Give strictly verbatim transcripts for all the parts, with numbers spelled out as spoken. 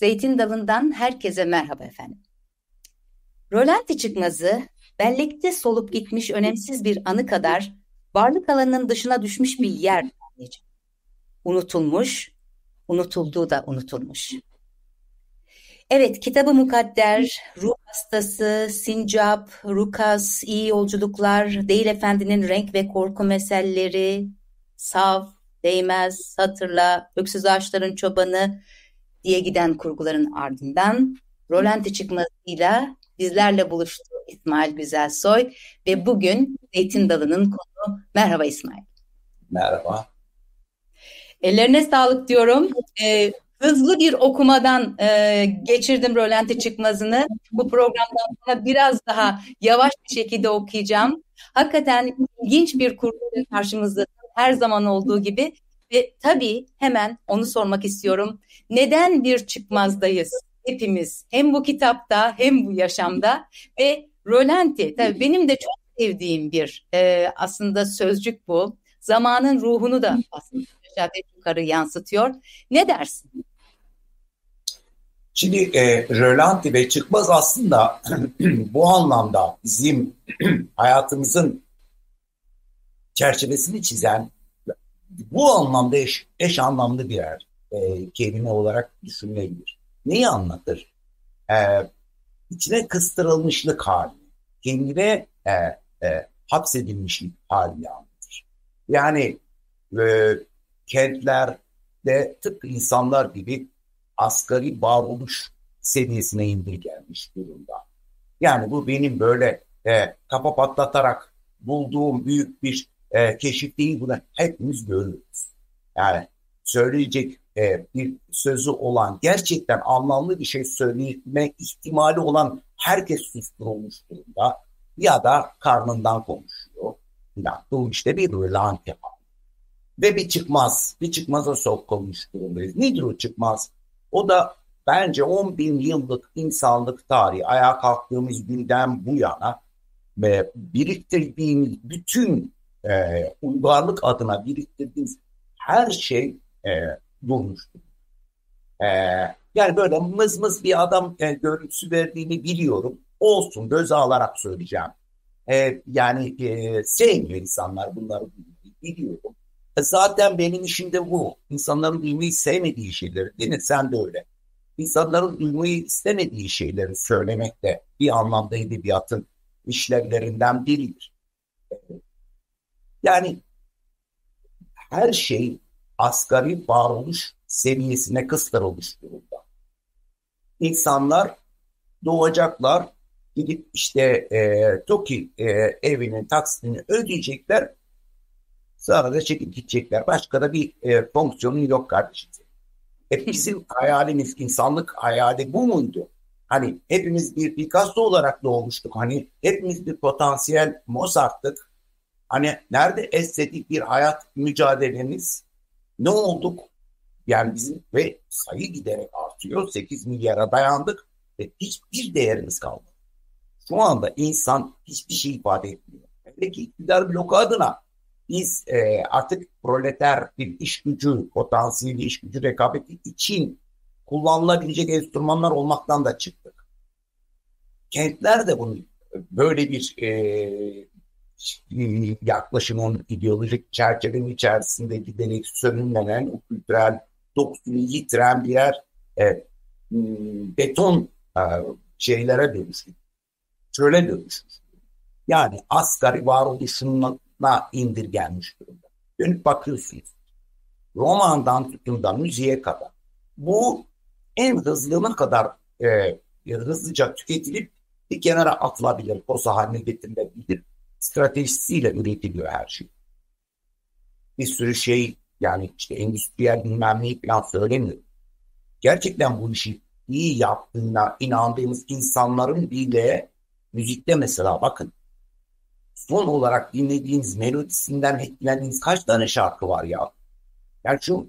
Zeytin Dalı'ndan herkese merhaba efendim. Rölanti Çıkmazı, bellekte solup gitmiş önemsiz bir anı kadar varlık alanının dışına düşmüş bir yer. Unutulmuş, unutulduğu da unutulmuş. Evet, kitabı mukadder, ruh hastası, sincap, rukas, iyi yolculuklar, Değil Efendi'nin renk ve korku meselleri, saf, değmez, hatırla, öksüz ağaçların çobanı diye giden kurguların ardından Rölanti Çıkmazı'yla bizlerle buluştu İsmail Güzelsoy ve bugün Zeytin Dalı'nın konu. Merhaba İsmail. Merhaba. Ellerine sağlık diyorum. Ee, hızlı bir okumadan e, geçirdim Rölanti Çıkmazı'nı. Bu programdan sonra biraz daha yavaş bir şekilde okuyacağım. Hakikaten ilginç bir kurguyla karşımızda her zaman olduğu gibi. Ve tabii hemen onu sormak istiyorum. Neden bir çıkmazdayız hepimiz? Hem bu kitapta hem bu yaşamda. Ve Rölanti, tabii benim de çok sevdiğim bir e, aslında sözcük bu. Zamanın ruhunu da aslında aşağı yukarı yansıtıyor. Ne dersin? Şimdi e, Rölanti ve Çıkmaz aslında bu anlamda bizim hayatımızın çerçevesini çizen, bu anlamda eş, eş anlamlı birer e, kelime olarak düşünülebilir. Neyi anlatır? E, içine kıstırılmışlık hali, kendine e, e, hapsedilmişlik hali anlatır. Yani e, kentlerde tıpkı insanlar gibi asgari varoluş seviyesine indirgenmiş durumda. Yani bu benim böyle e, kafa patlatarak bulduğum büyük bir E, keşif değil, bunu hepimiz görürüz. Yani söyleyecek e, bir sözü olan, gerçekten anlamlı bir şey söyleme ihtimali olan herkes susturulmuş durumda ya da karnından konuşuyor. Yani bu işte bir Rölanti hali. Ve bir çıkmaz, bir çıkmaza sokulmuş durumdayız. Nedir o çıkmaz? O da bence on bin yıllık insanlık tarihi, ayağa kalktığımız günden bu yana e, biriktirdiğimiz bütün E, uygarlık adına biriktirdiğimiz her şey e, durmuştu. E, yani böyle mız mız bir adam e, görüntüsü verdiğini biliyorum. Olsun, göze alarak söyleyeceğim. E, yani e, sevmiyor insanlar bunları, biliyorum. E, zaten benim işim de bu. İnsanların duymayı sevmediği şeyleri, değil mi? Sen de öyle. İnsanların duymayı istemediği şeyleri söylemek de bir anlamda edebiyatın işlevlerinden biridir. Evet. Yani her şey asgari varoluş seviyesine kıstırılmış durumda. İnsanlar doğacaklar, gidip işte e, TOKİ e, evinin taksitini ödeyecekler, sonra da çekip gidecekler. Başka da bir e, fonksiyonu yok kardeşim. E, bizim hayalimiz, insanlık hayali bu muydu? Hani hepimiz bir Picasso olarak doğmuştuk, hani hepimiz bir potansiyel Mozart'tık. Hani nerede estetik bir hayat mücadelemiz? Ne olduk? Yani bizim ve sayı giderek artıyor. sekiz milyara dayandık ve hiçbir değerimiz kalmadı. Şu anda insan hiçbir şey ifade etmiyor. Peki iktidar bloku adına biz e, artık proleter bir iş gücü, potansiyeli iş gücü rekabeti için kullanılabilecek enstrümanlar olmaktan da çıktık. Kentler de bunu böyle bir e, yaklaşımın ideolojik çerçevenin içerisinde giderek sönülmenen, o kültürel dokusunu yitiren birer e, beton e, şeylere dönüştü. Şöyle dönüştü. Yani asgari varoluşuna indirgenmiş durumda. Dönüp bakıyorsunuz. Romandan tutun da müziğe kadar. Bu en hızlına kadar e, hızlıca tüketilip bir kenara atılabilir. Posa haline getirilebilir. Stratejisiyle üretiliyor her şey. Bir sürü şey, yani işte endüstriyel bilmem neyi falan söylemiyorum. Gerçekten bu işi iyi yaptığına inandığımız insanların bile müzikte mesela bakın. Son olarak dinlediğiniz melodisinden etkilendiğiniz kaç tane şarkı var ya? Yani şu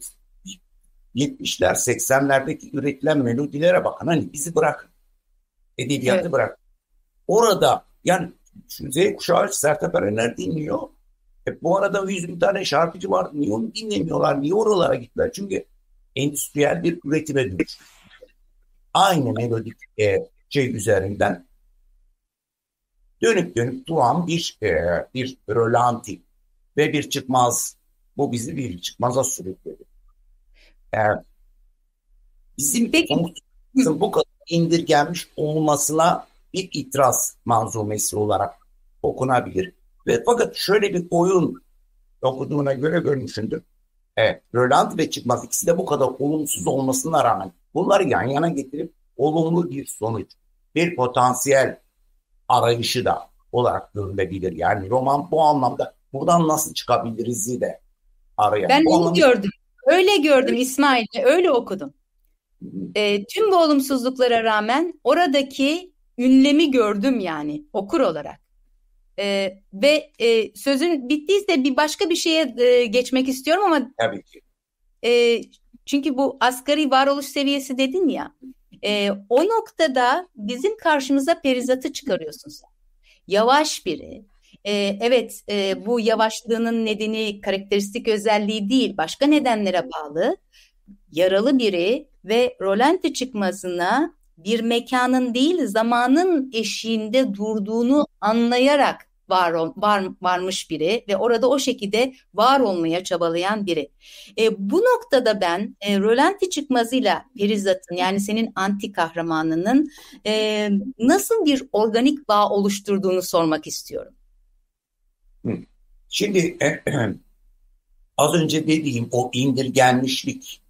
yetmişler, seksenlerdeki üretilen melodilere bakın. Hani bizi bırakın. Edebiyatı evet. Bırakın. Orada yani şu Z kuşağı Sertapar Öner dinliyor. E, bu arada yüz bin tane şarkıcı var. Niye onu dinlemiyorlar? Niye oralara gittiler? Çünkü endüstriyel bir üretime dönüştü. aynı melodik e, şey üzerinden dönüp dönüp duran bir e, bir rölanti ve bir çıkmaz. Bu bizi bir çıkmaza sürükledi. Evet. Bizim konusumuzun bu kadar indirgenmiş olmasına bir itiraz manzumesi olarak okunabilir. Ve fakat şöyle bir oyun okuduğuna göre görmüşündür. Evet, Rölanti ve Çıkmaz ikisi de bu kadar olumsuz olmasına rağmen bunları yan yana getirip olumlu bir sonuç, bir potansiyel arayışı da olarak görülebilir. Yani roman bu anlamda buradan nasıl çıkabiliriz'i de arayalım. Ben onu gördüm. Öyle gördüm İsmail'le, öyle okudum. E, tüm bu olumsuzluklara rağmen oradaki ünlemi gördüm yani okur olarak. E, ve e, sözün bittiyse bir başka bir şeye e, geçmek istiyorum ama... Tabii ki. E, çünkü bu asgari varoluş seviyesi dedin ya. E, o noktada bizim karşımıza Perizat'ı çıkarıyorsun sen. Yavaş biri. Ee, evet e, bu yavaşlığının nedeni karakteristik özelliği değil, başka nedenlere bağlı yaralı biri ve Rölanti Çıkmazı'na bir mekanın değil zamanın eşiğinde durduğunu anlayarak var, var varmış biri ve orada o şekilde var olmaya çabalayan biri. E, bu noktada ben e, Rölanti Çıkmazı'yla Perizat'ın, yani senin anti kahramanının e, nasıl bir organik bağ oluşturduğunu sormak istiyorum. Şimdi e, e, az önce dediğim o indirgenmişlik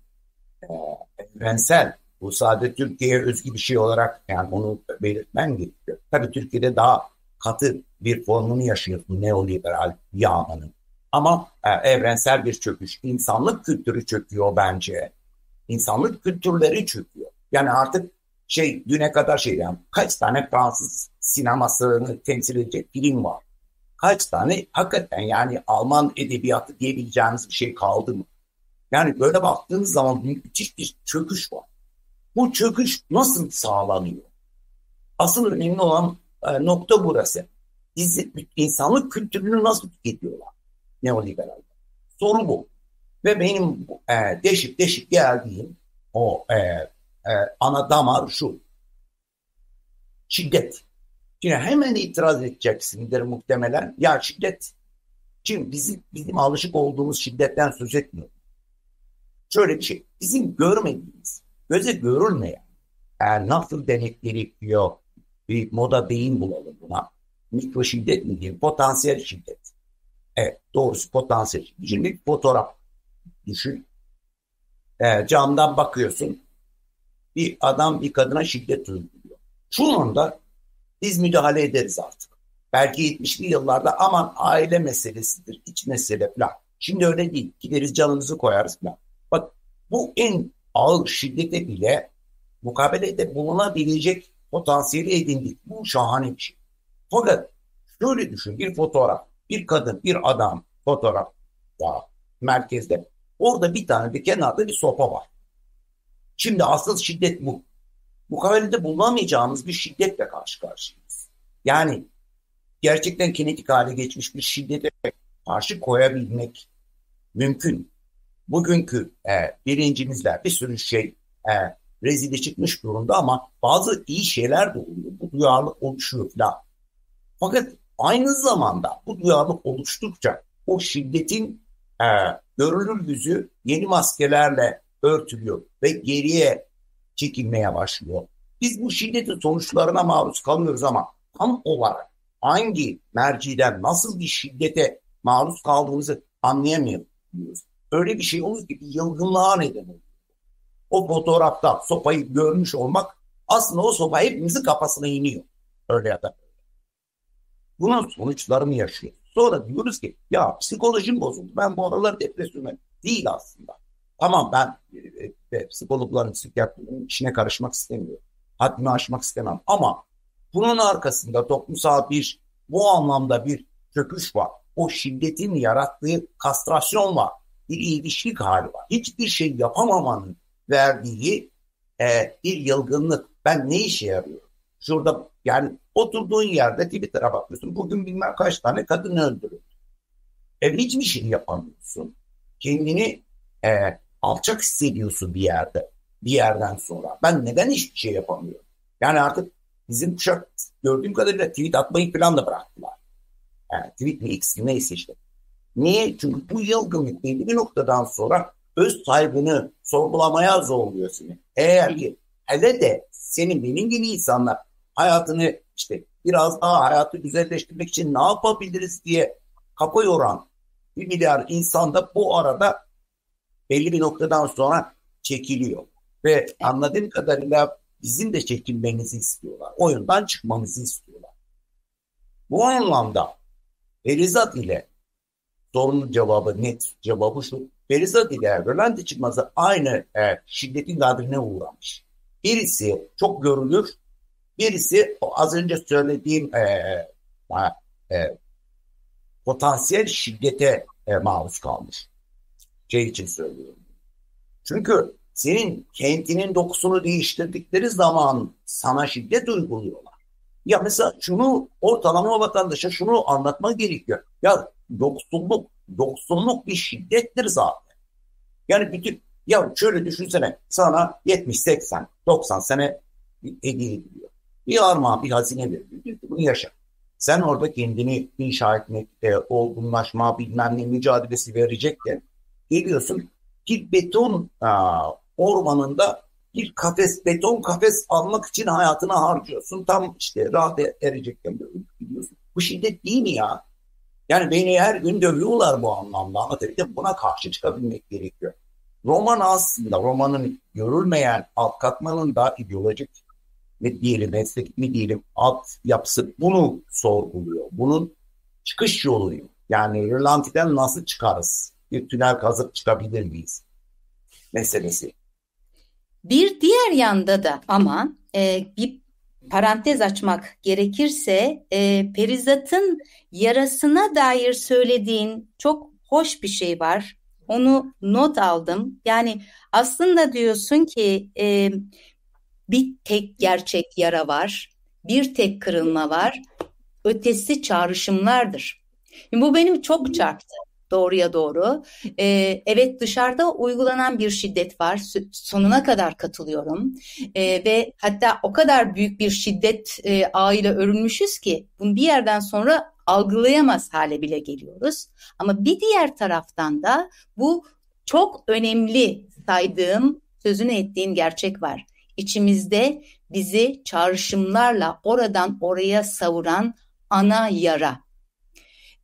e, evrensel, bu sadece Türkiye'ye özgü bir şey olarak yani onu belirtmen gerekiyor. Tabii Türkiye'de daha katı bir formunu yaşıyor bu neoliberal yağmanın. Ama e, evrensel bir çöküş. İnsanlık kültürü çöküyor bence. İnsanlık kültürleri çöküyor. Yani artık şey düne kadar şey yani kaç tane Fransız sinemasını temsil edecek film var. Kaç tane hakikaten yani Alman edebiyatı diyebileceğiniz bir şey kaldı mı? Yani böyle baktığınız zaman müthiş bir çöküş var. Bu çöküş nasıl sağlanıyor? Asıl önemli olan nokta burası. İnsanlık kültürünü nasıl tüketiyorlar neoliberaller? Soru bu. Ve benim deşik deşik geldiğim o e, e, ana damar şu. Şiddet. Şimdi hemen itiraz edeceksindir muhtemelen. Ya şiddet. Şimdi bizim, bizim alışık olduğumuz şiddetten söz etmiyor. Şöyle bir şey. Bizim görmediğimiz, göze görülmeyen, yani nasıl demek gerekiyor, bir moda deyim bulalım buna. Mikro şiddet mi diyeyim? Potansiyel şiddet. Evet. Doğrusu potansiyel şiddet. Şimdi fotoğraf düşün. E, camdan bakıyorsun. Bir adam bir kadına şiddet uyguluyor. Şu anda biz müdahale ederiz artık. Belki yetmişli yıllarda aman aile meselesidir, iç mesele falan. Şimdi öyle değil. Gideriz canımızı koyarız falan. Bak bu en ağır şiddete bile mukabelede bulunabilecek potansiyeli edindik. Bu şahane bir şey. Fakat şöyle düşün, bir fotoğraf, bir kadın, bir adam fotoğraf daha merkezde. Orada bir tane bir kenarda bir sopa var. Şimdi asıl şiddet bu. Mukabelede bulunamayacağımız bir şiddetle karşı karşıyayız. Yani gerçekten kinetik hale geçmiş bir şiddete karşı koyabilmek mümkün. Bugünkü e, birincimizler bir sürü şey e, rezile çıkmış durumda ama bazı iyi şeyler de oluyor. Bu duyarlılık oluşuyor falan. Fakat aynı zamanda bu duyarlılık oluştukça o şiddetin e, görünür yüzü yeni maskelerle örtülüyor ve geriye çekilmeye başlıyor. Biz bu şiddetin sonuçlarına maruz kalıyoruz ama tam olarak hangi merciden nasıl bir şiddete maruz kaldığımızı anlayamıyoruz. Öyle bir şey olur ki bir yılgınlığa neden oluyor. O fotoğrafta sopayı görmüş olmak aslında o sopa hepimizin kafasına iniyor. Öyle ya da böyle. Bunun sonuçlarını yaşıyoruz. Sonra diyoruz ki ya psikolojim bozuldu. Ben bu aralar depresyona değil aslında. Tamam ben e, psikologların, psikiyatrların işine karışmak istemiyorum. Haddimi aşmak istemem. Ama bunun arkasında toplumsal bir, bu anlamda bir çöküş var. O şiddetin yarattığı kastrasyon var. Bir ilişkilik hali var. Hiçbir şey yapamamanın verdiği e, bir yılgınlık. Ben ne işe yarıyorum? Şurada yani oturduğun yerde Twitter'a bakıyorsun. Bugün bilmem kaç tane kadın öldürüldü. E, hiçbir şey yapamıyorsun. Kendini E, alçak hissediyorsun bir yerde. bir yerden sonra. Ben neden hiçbir şey yapamıyorum? Yani artık bizim kuşak gördüğüm kadarıyla tweet atmayı falan da bıraktılar. Yani tweet mi eksik neyse işte. Niye? Çünkü bu yılgınlık belli bir noktadan sonra öz saygını sorgulamaya zorluyor seni. Eğer ki hele de senin benim gibi insanlar hayatını işte biraz daha hayatı güzelleştirmek için ne yapabiliriz diye kafa yoran bir milyar insan da bu arada belli bir noktadan sonra çekiliyor. Ve anladığım kadarıyla bizim de çekilmemizi istiyorlar. Oyundan çıkmamızı istiyorlar. Bu anlamda Perizat ile sorunun cevabı, net cevabı şu. Perizat ile Rölanti Çıkmazı aynı e, şiddetin gadrine uğramış. Birisi çok görülür. Birisi az önce söylediğim e, e, potansiyel şiddete e, maruz kalmış. Şey için söylüyorum. Çünkü senin kentinin dokusunu değiştirdikleri zaman sana şiddet uyguluyorlar. Ya mesela şunu ortalama vatandaşa şunu anlatmak gerekiyor. Ya yoksulluk, yoksulluk bir şiddettir zaten. Yani bütün, ya şöyle düşünsene sana yetmiş, seksen, doksan sene hediye ediliyor. Bir armağan, bir hazine veriliyor. Bunu yaşa. Sen orada kendini inşa etmek, e, olgunlaşma, bilmem ne mücadelesi verecek de geliyorsun bir beton aa, ormanında bir kafes, beton kafes almak için hayatını harcıyorsun. Tam işte rahat erecekken böyle gidiyorsun. Bu şiddet değil mi ya? Yani beni her gün dövüyorlar bu anlamda. Ama tabii de buna karşı çıkabilmek gerekiyor. Roman aslında, romanın görülmeyen alt katmanın da ideolojik ne diyelim, meslek mi diyelim, alt yapısı bunu sorguluyor. Bunun çıkış yolu yok. Yani Rölanti'den nasıl çıkarız? Bir tünel kazıp çıkabilir miyiz? Meselesi. Bir diğer yanda da ama e, bir parantez açmak gerekirse e, Perizat'ın yarasına dair söylediğin çok hoş bir şey var. Onu not aldım. Yani aslında diyorsun ki e, bir tek gerçek yara var, bir tek kırılma var, ötesi çağrışımlardır. Şimdi bu benim çok çarptı. Doğruya doğru. Ee, evet dışarıda uygulanan bir şiddet var. Sonuna kadar katılıyorum. Ee, ve hatta o kadar büyük bir şiddet e, ağıyla örülmüşüz ki bunu bir yerden sonra algılayamaz hale bile geliyoruz. Ama bir diğer taraftan da bu çok önemli saydığım, sözünü ettiğin gerçek var. İçimizde bizi çağrışımlarla oradan oraya savuran ana yara.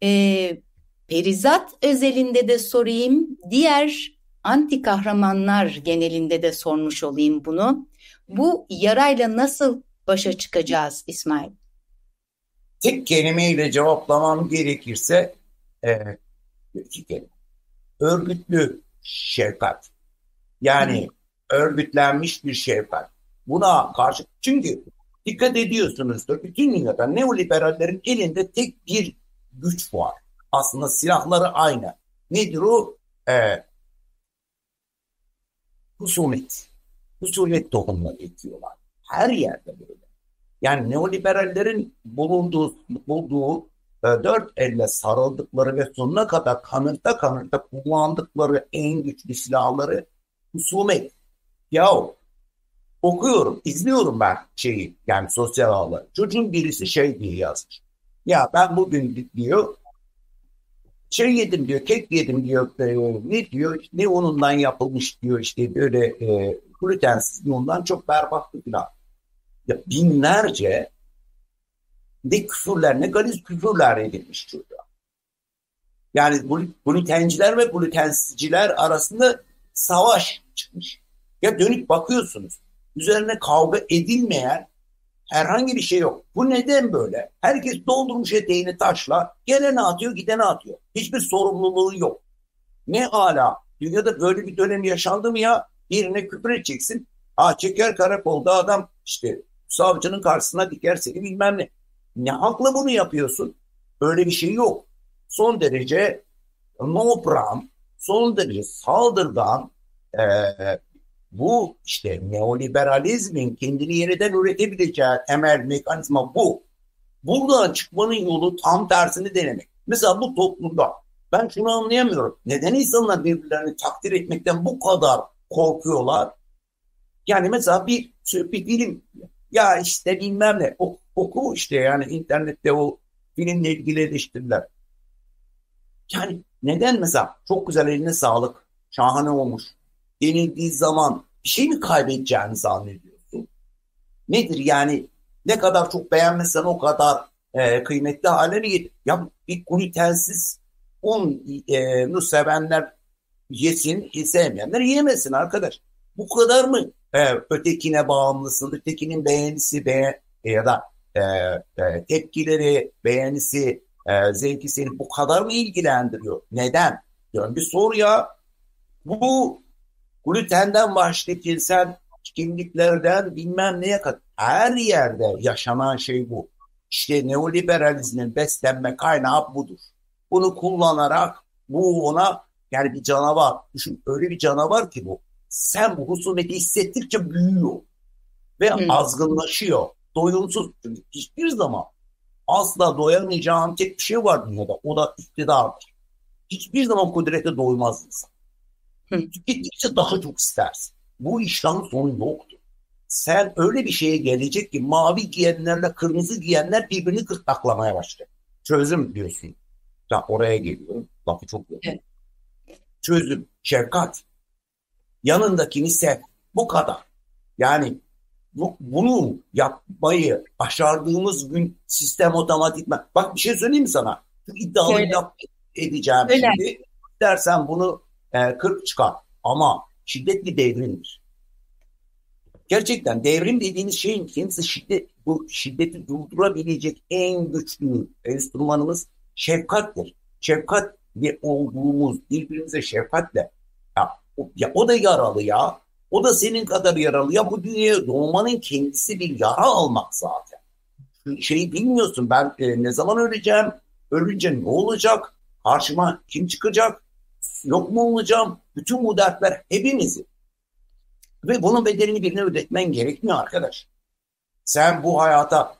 Ee, Perizat özelinde de sorayım, diğer anti kahramanlar genelinde de sormuş olayım bunu. Bu yarayla nasıl başa çıkacağız İsmail? Tek kelimeyle cevaplamam gerekirse e, iki kelime. Örgütlü şefkat. Yani Hı. örgütlenmiş bir şefkat. Buna karşı, çünkü dikkat ediyorsunuzdur, bütün dünyada neoliberallerin elinde tek bir güç var. Aslında silahları aynı. Nedir o? Ee, husumet. Husumet tohumları ekiyorlar. Her yerde böyle. Yani neoliberallerin bulunduğu, bulduğu e, dört elle sarıldıkları ve sonuna kadar kanırta kanırta kullandıkları en güçlü silahları husumet. Yahu okuyorum, izliyorum ben şeyi, yani sosyal ağları. Çocuğun birisi şey diye yazmış. Ya ben bugün diyor şey yedim diyor, kek yedim diyor, ne diyor, ne onundan yapılmış diyor, işte böyle e, glutensiz ondan çok berbattı falan. Ya binlerce ne küfürler, ne galiz küfürler edilmiş çocuğa. Yani glutenciler ve glutensizciler arasında savaş çıkmış. Ya dönüp bakıyorsunuz, üzerine kavga edilmeyen herhangi bir şey yok. Bu neden böyle? Herkes doldurmuş eteğini taşla, gelene atıyor, gidene atıyor. Hiçbir sorumluluğu yok. Ne ala? Dünyada böyle bir dönem yaşandı mı ya? Birine küfür edeceksin. Aa çeker karakolda adam işte savcının karşısına diker seni bilmem ne. Ne hakla bunu yapıyorsun? Böyle bir şey yok. Son derece nobram, son derece saldırgan, eee bu işte neoliberalizmin kendini yeniden üretebileceği temel mekanizma bu. Buradan çıkmanın yolu tam tersini denemek. Mesela bu toplumda ben şunu anlayamıyorum. Neden insanlar birbirlerini takdir etmekten bu kadar korkuyorlar? Yani mesela bir, bir film ya işte bilmem ne o, oku işte yani internette o filmle ilgili eleştiriler. Yani neden mesela çok güzel eline sağlık, şahane olmuş denildiği zaman bir şey mi kaybedeceğini zannediyorsun? Nedir yani ne kadar çok beğenmesen o kadar e, kıymetli hale mi gelir? Ya bir glutensiz onu sevenler yesin, sevmeyenler yemesin arkadaş. Bu kadar mı e, ötekine bağımlısın? Ötekinin beğenisi be, ya da e, e, tepkileri, beğenisi, e, zevki seni bu kadar mı ilgilendiriyor? Neden? Dön bir sor ya. Bu glutenden başlatilsen kimliklerden bilmem neye kadar her yerde yaşanan şey bu. İşte neoliberalizmin beslenme kaynağı budur. Bunu kullanarak bu ona yani bir canavar. Düşün öyle bir canavar ki bu. Sen bu husumeti hissettikçe büyüyor ve hmm. azgınlaşıyor. Doyumsuz. Çünkü hiçbir zaman asla doyamayacağın tek bir şey var dünyada. O da iktidardır. Hiçbir zaman kudrete doymaz insan. Hmm. Tükettikçe daha çok istersin. Bu işten sonu yoktur. Sen öyle bir şeye gelecek ki mavi giyenlerle kırmızı giyenler birbirini kırtaklamaya başlar. Çözüm diyorsun. Ya oraya geliyorum. Lafı çok yok. Evet. Çözüm, şefkat. Yanındakini sev. Bu kadar. Yani bu, bunu yapmayı başardığımız gün sistem otomatikman. Bak bir şey söyleyeyim mi sana? İddialı yap edeceğim öyle. Şimdi. Dersen bunu e, kırk çıkar. Ama şiddetli devrimdir. Gerçekten devrim dediğiniz şeyin kendisi şiddet, bu şiddeti durdurabilecek en güçlü enstrümanımız şefkattir. Şefkatli olduğumuz birbirimize şefkatle. Ya, ya o da yaralı ya. O da senin kadar yaralı. Ya bu dünyaya doğmanın kendisi bir yara almak zaten. Şeyi bilmiyorsun ben e, ne zaman öleceğim? Ölünce ne olacak? Karşıma kim çıkacak? Yok mu olacağım? Bütün bu dertler hepimizin. Ve bunun bedelini birine ödetmen gerekmiyor arkadaş. Sen bu hayata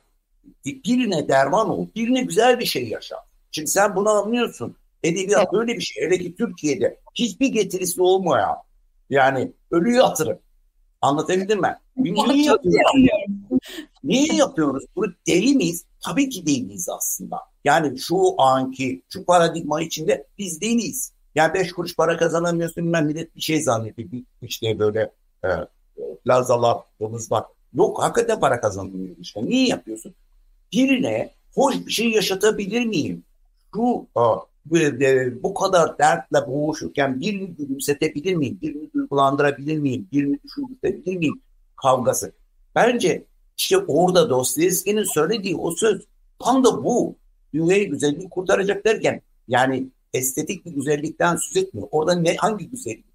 birine derman ol. Birine güzel bir şey yaşa. Şimdi sen bunu anlıyorsun. Edebiyat evet. Böyle bir şey. Hele ki Türkiye'de hiçbir getirisi olmuyor. Yani ölüyü hatırım. Anlatabildim mi? Niye yapıyoruz? Niye yapıyoruz? Bunu deli miyiz? Tabii ki değiliz aslında. Yani şu anki, şu paradigma içinde biz değiliz. Yani beş kuruş para kazanamıyorsun. Ben millet bir şey zannediyor. İşte böyle e, lazalar, domuzlar. Yok hakikaten para kazanmıyor işte. Niye yapıyorsun? Birine hoş bir şey yaşatabilir miyim? Şu a, bu, e, bu kadar dertle boğuşurken birini gülümsetebilir miyim? Birini duygulandırabilir miyim? Birini düşündürebilir miyim? Kavgası. Bence işte orada Dostoyevski'nin söylediği o söz tam da bu. Dünyayı güzelliği kurtaracak derken yani estetik bir güzellikten söz etmiyor. Orada ne, hangi güzellik?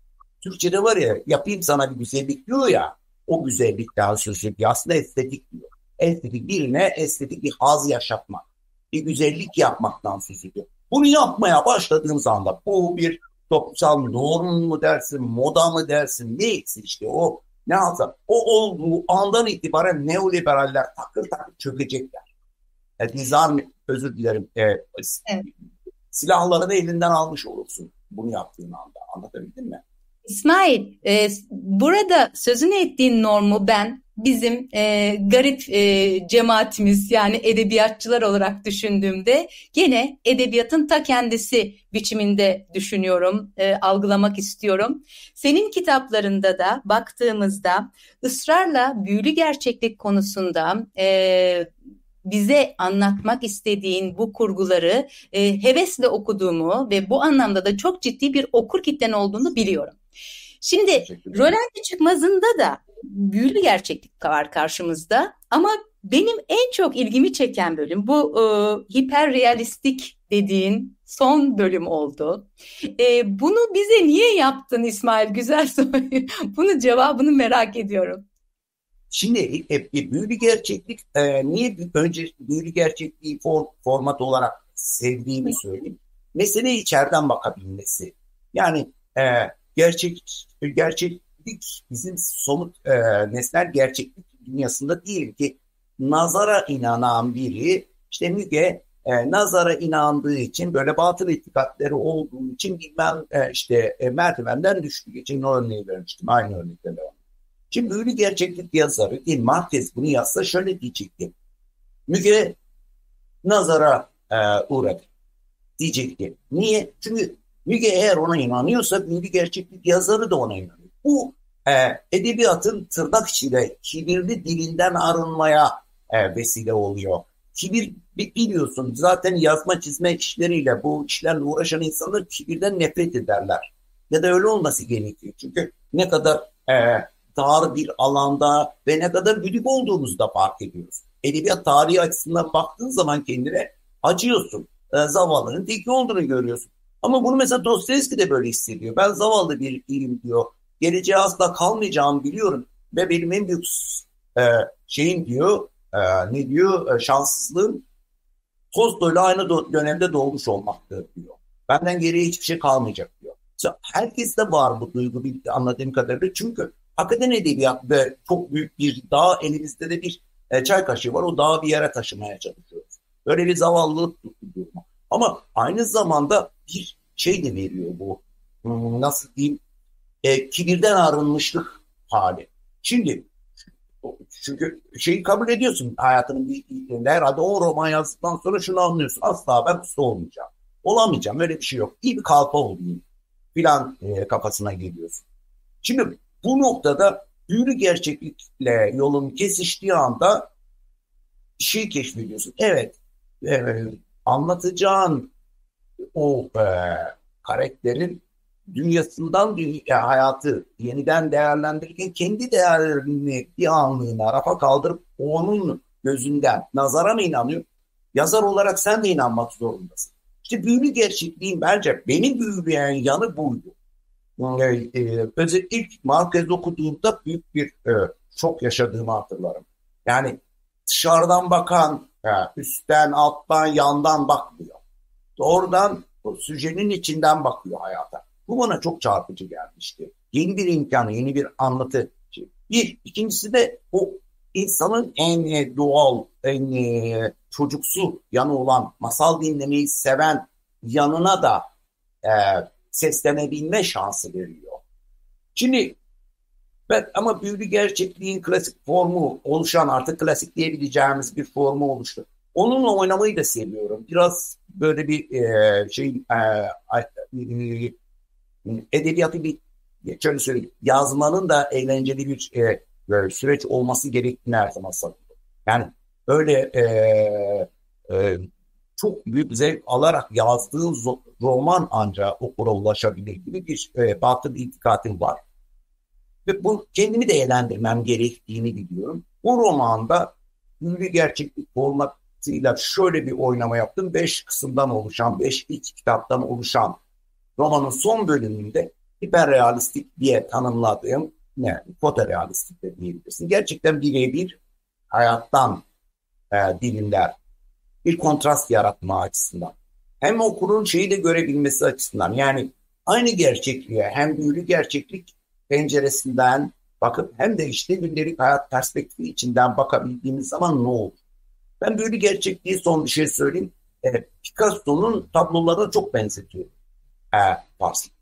Türkçe'de var ya yapayım sana bir güzellik diyor ya o güzellikten söz ediyor. Aslında estetik diyor. Estetik birine estetik bir haz yaşatmak, bir güzellik yapmaktan söz ediyor. Bunu yapmaya başladığımız anda bu bir toplumsal norm mu dersin, moda mı dersin, neyse işte o ne alsa. O olduğu andan itibaren neoliberaller takır takır çökecekler. Yani nizam, özür dilerim, e, evet. Silahları da elinden almış olursun bunu yaptığın anda. Anlatabildim mi? İsmail, e, burada sözünü ettiğin normu ben bizim e, garip e, cemaatimiz yani edebiyatçılar olarak düşündüğümde gene edebiyatın ta kendisi biçiminde düşünüyorum, e, algılamak istiyorum. Senin kitaplarında da baktığımızda ısrarla büyülü gerçeklik konusunda e, bize anlatmak istediğin bu kurguları e, hevesle okuduğumu ve bu anlamda da çok ciddi bir okur kitlen olduğunu biliyorum. Şimdi Rölanti Çıkmazı'nda da büyülü gerçeklik var karşımızda ama benim en çok ilgimi çeken bölüm bu e, hiperrealistik dediğin son bölüm oldu. E, bunu bize niye yaptın İsmail Güzelsoy? Bunun cevabını merak ediyorum. Şimdi e, e, büyülü gerçeklik e, niye önce büyülü gerçekliği for, format olarak sevdiğimi söyleyeyim. Meseleye içeriden bakabilmesi. Yani e, Gerçek, gerçeklik bizim somut e, nesnel gerçeklik dünyasında değil ki nazara inanan biri işte Müge e, nazara inandığı için böyle batıl itikatleri olduğu için bilmem e, işte e, merdivenden düştüğü için o örneği vermiştim. Aynı örnekten devam. Şimdi ölü gerçeklik yazarı değil, Márquez bunu yazsa şöyle diyecekti. Müge nazara e, uğradı diyecekti. Niye? Çünkü Müge eğer ona inanıyorsa ölü gerçeklik yazarı da ona inanıyor. Bu e, edebiyatın tırnak içinde kibirli dilinden arınmaya e, vesile oluyor. Kibir biliyorsun zaten yazma çizme işleriyle bu işlerle uğraşan insanlar kibirden nefret ederler. Ya da öyle olması gerekiyor. Çünkü ne kadar e, dar bir alanda ve ne kadar güdük olduğumuzu da fark ediyoruz. Edebiyat tarihi açısından baktığın zaman kendine acıyorsun. E, zavallının teki olduğunu görüyorsun. Ama bunu mesela Dostoyevski de böyle hissediyor. Ben zavallı bir ilim diyor. Geleceğe asla kalmayacağımı biliyorum. Ve benim en büyük e, şeyim diyor. Ee, ne diyor? Ee, şanssızlığın Tolstoy'la aynı do- dönemde doğmuş olmaktır diyor. Benden geriye hiçbir şey kalmayacak diyor. İşte herkeste var bu duygu anladığım kadarıyla. Çünkü akademi edebiyatında çok büyük bir dağ, elimizde de bir e, çay kaşığı var. O dağı bir yere taşımaya çalışıyoruz. Böyle bir zavallılık tutuluyor. Ama aynı zamanda bir şey de veriyor bu. Hmm, nasıl diyeyim? E, kibirden arınmışlık hali. Şimdi çünkü şeyi kabul ediyorsun hayatının bir ilginde. Herhalde o roman yazdıktan sonra şunu anlıyorsun. Asla ben usta olmayacağım. Olamayacağım. Böyle bir şey yok. İyi bir kalfa olayım filan e, kafasına geliyorsun. Şimdi bu noktada büyülü gerçeklikle yolun kesiştiği anda şeyi keşfediyorsun. Evet. E, anlatacağın o e, karakterin dünyasından dünya, hayatı yeniden değerlendirirken kendi değerlerini bir anlığına rafa kaldırıp onun gözünden nazara mı inanıyor? Yazar olarak sen de inanmak zorundasın. İşte büyülü gerçekliğin bence beni büyüleyen yanı buydu. Yani, e, özellikle ilk Márquez okuduğumda büyük bir e, şok yaşadığımı hatırlarım. Yani dışarıdan bakan e, üstten, alttan, yandan bakmıyor. Doğrudan o süjenin içinden bakıyor hayata. Bu bana çok çarpıcı gelmişti. Yeni bir imkanı, yeni bir anlatı. Bir, ikincisi de o insanın en doğal, en çocuksu yanı olan, masal dinlemeyi seven yanına da e, seslenebilme şansı veriyor. Şimdi ben, ama büyülü gerçekliğin klasik formu oluşan, artık klasik diyebileceğimiz bir formu oluştu. Onunla oynamayı da seviyorum. Biraz böyle bir e, şey e, e, edebiyatı bir, şöyle söyleyeyim, yazmanın da eğlenceli bir e, süreç olması gerektiğini her zaman sanıyorum. Yani öyle e, e, çok büyük zevk alarak yazdığın roman ancak okura ulaşabilir gibi bir e, batıl itikatim var. Ve bu kendimi de eğlendirmem gerektiğini biliyorum. Bu romanda büyülü gerçeklik formatıyla şöyle bir oynama yaptım. Beş kısımdan oluşan, beş iç kitaptan oluşan romanın son bölümünde hiperrealistik diye tanımladığım, ne fotorealistik de diyebilirsin. Gerçekten birebir hayattan e, dilimler, bir kontrast yaratma açısından. Hem okurun şeyi de görebilmesi açısından. Yani aynı gerçekliğe hem büyülü gerçeklik penceresinden bakıp hem de işte gündelik hayat perspektifi içinden bakabildiğimiz zaman ne olur? Ben büyülü gerçekliği son bir şey söyleyeyim. E, Picasso'nun tablolarına çok benzetiyorum.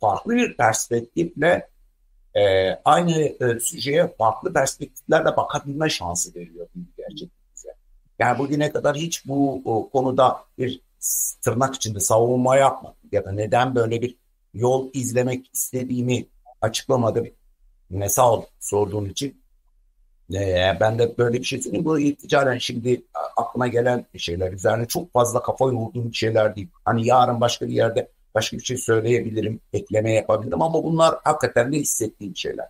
Farklı bir perspektifle e, aynı e, süjeye farklı perspektiflerle bakabilme şansı veriyor gerçekten bize. Yani bugüne kadar hiç bu o, konuda bir tırnak içinde savunma yapmadım ya da neden böyle bir yol izlemek istediğimi açıklamadım. Ne sağ ol sorduğun için. E, ben de böyle bir şey söyleyeyim. Bu ticaren şimdi aklıma gelen şeyler üzerine çok fazla kafa yorduğum şeyler değil. Hani yarın başka bir yerde başka bir şey söyleyebilirim, ekleme yapabilirim ama bunlar hakikaten de hissettiğim şeyler.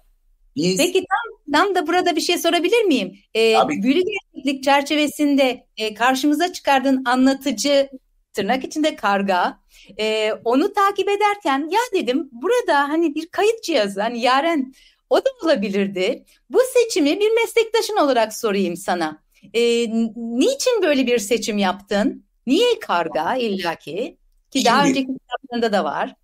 Biz... Peki tam, tam da burada bir şey sorabilir miyim? Ee, büyülü gerçeklik çerçevesinde e, karşımıza çıkardığın anlatıcı, tırnak içinde karga, e, onu takip ederken ya dedim burada hani bir kayıt cihazı, hani Yaren o da olabilirdi. Bu seçimi bir meslektaşın olarak sorayım sana. E, niçin böyle bir seçim yaptın? Niye karga illaki? Ki daha Şimdi, önceki kitaplarında da var.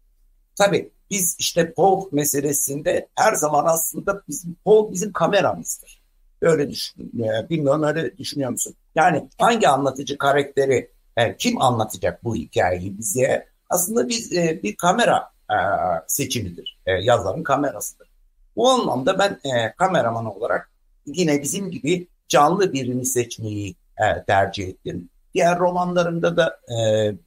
Tabii biz işte Pov meselesinde her zaman aslında bizim Pov bizim kameramızdır. Öyle düşün, bilmiyorum öyle düşünüyor musun? Yani hangi anlatıcı karakteri, yani kim anlatacak bu hikayeyi bize? Aslında biz bir kamera seçimidir. Yazarın kamerasıdır. Bu anlamda ben e, kameraman olarak yine bizim gibi canlı birini seçmeyi e, tercih ettim. Diğer romanlarımda da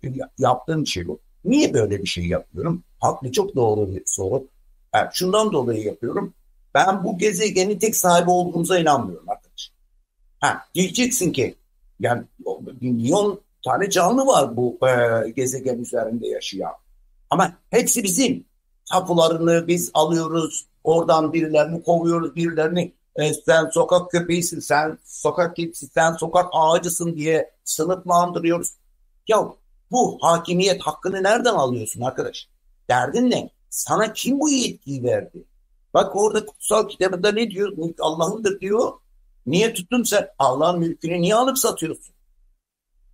e, yaptığım şey bu. Niye böyle bir şey yapıyorum? Haklı, çok doğru bir soru. Yani şundan dolayı yapıyorum. Ben bu gezegenin tek sahibi olduğumuza inanmıyorum arkadaşlar. Ha, diyeceksin ki yani milyon tane canlı var bu e, gezegen üzerinde yaşayan. Ama hepsi bizim. Tapularını biz alıyoruz. Oradan birilerini kovuyoruz. Birilerini e, sen sokak köpeğisin, sen sokak kedisi, sen sokak ağacısın diye sınıflandırıyoruz. Ya bu hakimiyet hakkını nereden alıyorsun arkadaş? Derdin ne? Sana kim bu yetkiyi verdi? Bak orada kutsal kitabında ne diyor? Allah'ındır diyor. Niye tuttun sen? Allah'ın mülkünü niye alıp satıyorsun?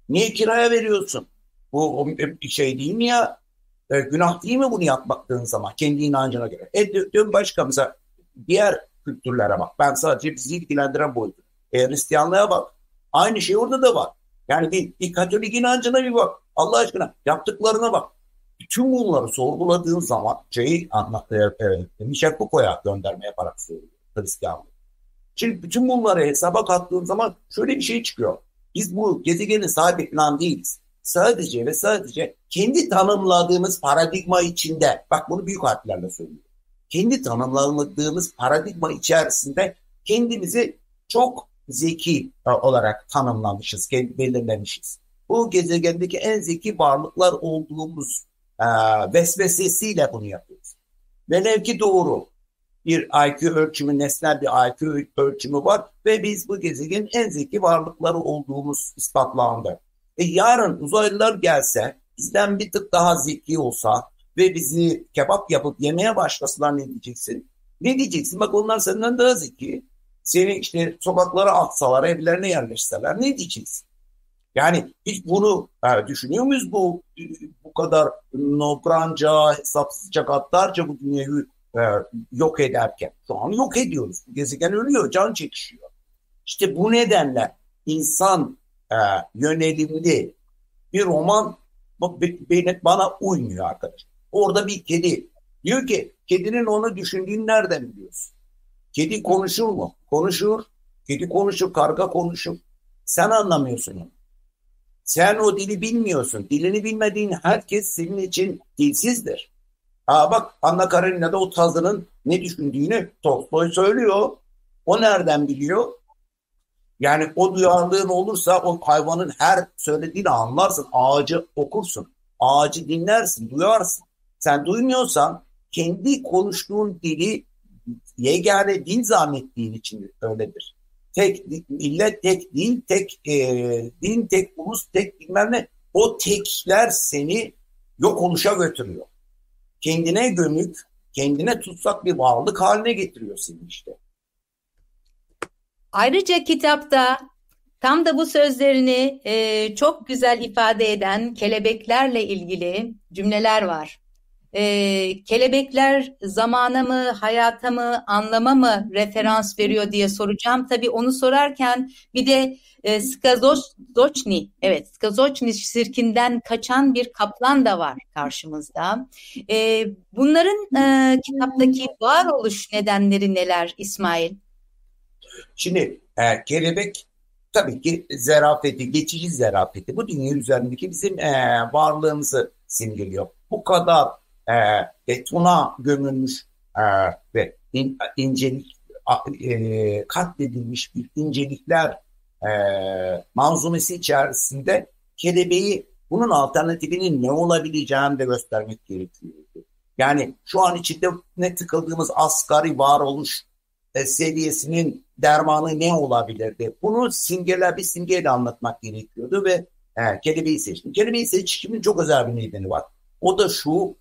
Niye kiraya veriyorsun? Bu şey değil mi ya? E, günah değil mi bunu yapmadığın zaman? Kendi inancına göre. E dön başka mesela diğer kültürlere bak. Ben sadece bizi ilgilendiren boyutu. E, Hristiyanlığa bak. Aynı şey orada da var. Yani bir, bir Katolik inancına bir bak. Allah aşkına yaptıklarına bak. Bütün bunları sorguladığın zaman şeyi anlattı. Evet, Michel Foucault'a gönderme yaparak söylüyor Hristiyanlığı. Şimdi bütün bunları hesaba kattığın zaman şöyle bir şey çıkıyor. Biz bu gezegenin sahibi falan değiliz. Sadece ve sadece kendi tanımladığımız paradigma içinde, bak bunu büyük harflerle söylüyorum. Kendi tanımladığımız paradigma içerisinde kendimizi çok zeki olarak tanımlamışız, belirlemişiz. Bu gezegendeki en zeki varlıklar olduğumuz e, vesvesesiyle bunu yapıyoruz. Velev ki doğru. Bir I Q ölçümü, nesnel bir I Q ölçümü var ve biz bu gezegenin en zeki varlıkları olduğumuz ispatlandı. E yarın uzaylılar gelse, bizden bir tık daha zeki olsa ve bizi kebap yapıp yemeye başlasalar ne diyeceksin? Ne diyeceksin? Bak onlar senden daha zeki. Seni işte sokaklara atsalar, evlerine yerleşseler ne diyeceksin? Yani hiç bunu yani düşünüyor muyuz bu bu kadar nobranca, hesapsızca, gaddarca bu dünyayı Ee, yok ederken. Şu an yok ediyoruz. Gezegen ölüyor, can çekişiyor. İşte bu nedenle insan e, yönelimli bir roman bana uymuyor arkadaşlar. Orada bir kedi. Diyor ki kedinin onu düşündüğünü nereden biliyorsun? Kedi konuşur mu? Konuşur. Kedi konuşur, karga konuşur. Sen anlamıyorsun onu. Sen o dili bilmiyorsun. Dilini bilmediğin herkes senin için dilsizdir. Aa bak Anna Karenina'da o tazının ne düşündüğünü Tolstoy söylüyor. O nereden biliyor? Yani o duyarlılığın olursa o hayvanın her söylediğini anlarsın. Ağacı okursun. Ağacı dinlersin, duyarsın. Sen duymuyorsan kendi konuştuğun dili yegane din zannettiğin için öyledir. Tek millet, tek dil, tek e, din, tek ulus, tek bilmem ne. O tekler seni yok oluşa götürüyor. Kendine gömük, kendine tutsak bir varlık haline getiriyor seni işte. Ayrıca kitapta tam da bu sözlerini e, çok güzel ifade eden kelebeklerle ilgili cümleler var. E, kelebekler zamana mı, hayata mı, anlama mı referans veriyor diye soracağım. Tabii onu sorarken bir de e, Skazochni, evet Skazochni sirkinden kaçan bir kaplan da var karşımızda. E, bunların e, kitaptaki varoluş nedenleri neler İsmail? Şimdi e, kelebek tabii ki zerafeti, geçici zerafeti. Bu dünya üzerindeki bizim e, varlığımızı simgeliyor. Bu kadar E, betona gömülmüş e, ve in, incelik e, katledilmiş bir incelikler e, manzumesi içerisinde kelebeği bunun alternatifinin ne olabileceğini de göstermek gerekiyor. Yani şu an içinde ne tıkıldığımız asgari varoluş e, seviyesinin dermanı ne olabilirdi? Bunu simgeler bir simgeyle anlatmak gerekiyordu ve e, kelebeği seçtim. Kelebeği seçimin çok özel bir nedeni var. O da şu: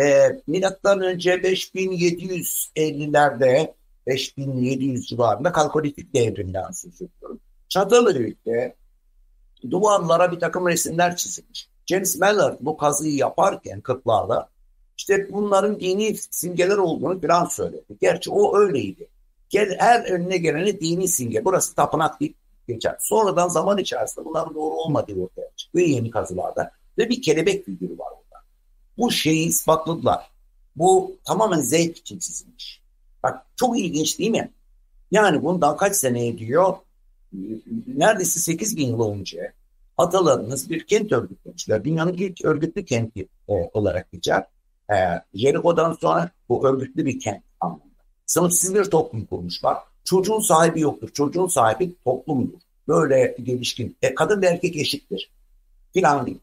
E, milattan önce beş bin yedi yüz ellilerde beş bin yedi yüz civarında kalkolitik devrimden söz ediyorum. Çatalhöyük'te duvarlara bir takım resimler çizilmiş. James Meller bu kazıyı yaparken kırklarda işte bunların dini simgeler olduğunu falan söyledi. Gerçi o öyleydi. Her önüne geleni dini simge. Burası tapınak deyip geçer. Sonradan zaman içerisinde bunların doğru olmadığı ortaya çıktı yeni kazılarda. Ve bir kelebek figürü var. Bu şeyi ispatladılar. Bu tamamen zevk için çizilmiş. Bak çok ilginç değil mi? Yani bundan kaç sene ediyor? Neredeyse sekiz bin yıl önce atalarınız bir kent örgütlemişler. Dünyanın ilk örgütlü kenti olarak geçer. E, Jericho'dan sonra bu örgütlü bir kent anlamında. Sınıfsız bir toplum kurmuşlar. Çocuğun sahibi yoktur. Çocuğun sahibi toplumdur. Böyle gelişkin. E, kadın ve erkek eşittir. Filan değil.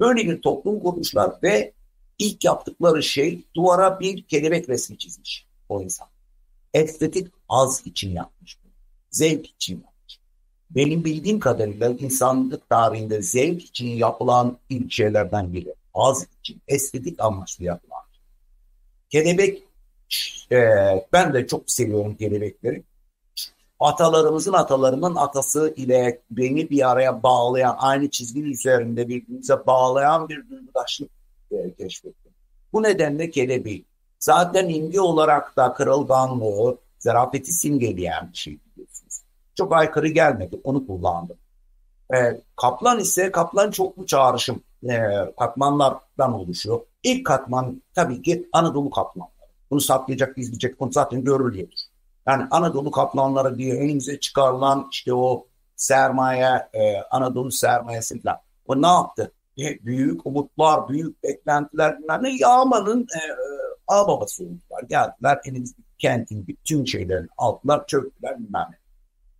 Böyle bir toplum kurmuşlar ve ilk yaptıkları şey duvara bir kelebek resmi çizmiş o insan. Estetik az için yapmış. Zevk için yapmış. Benim bildiğim kadarıyla insanlık tarihinde zevk için yapılan ilk şeylerden biri. Az için. Estetik amaçlı yapılan. Kelebek, e, ben de çok seviyorum kelebekleri. Atalarımızın atalarımın atası ile beni bir araya bağlayan, aynı çizginin üzerinde birbirimize bağlayan bir duygudaşlık e, keşfettim. Bu nedenle kelebeği. Zaten imge olarak da kırılganlığı, zarafeti simgeleyen bir şey biliyorsunuz. Çok aykırı gelmedi, onu kullandım. E, kaplan ise, kaplan çoklu çağrışım e, katmanlardan oluşuyor. İlk katman tabii ki Anadolu kaplanları. Bunu saklayacak, izleyecek, onu zaten görülüyordur. Yani Anadolu kaplanları diye elimize çıkarılan işte o sermaye, e, Anadolu sermayesi falan. O ne yaptı? E, büyük umutlar, büyük beklentiler bunlar. Yağmanın e, ağababası oldular. Geldiler elimizdeki kentin bütün şeylerini aldılar, çöktüler bilmem ne.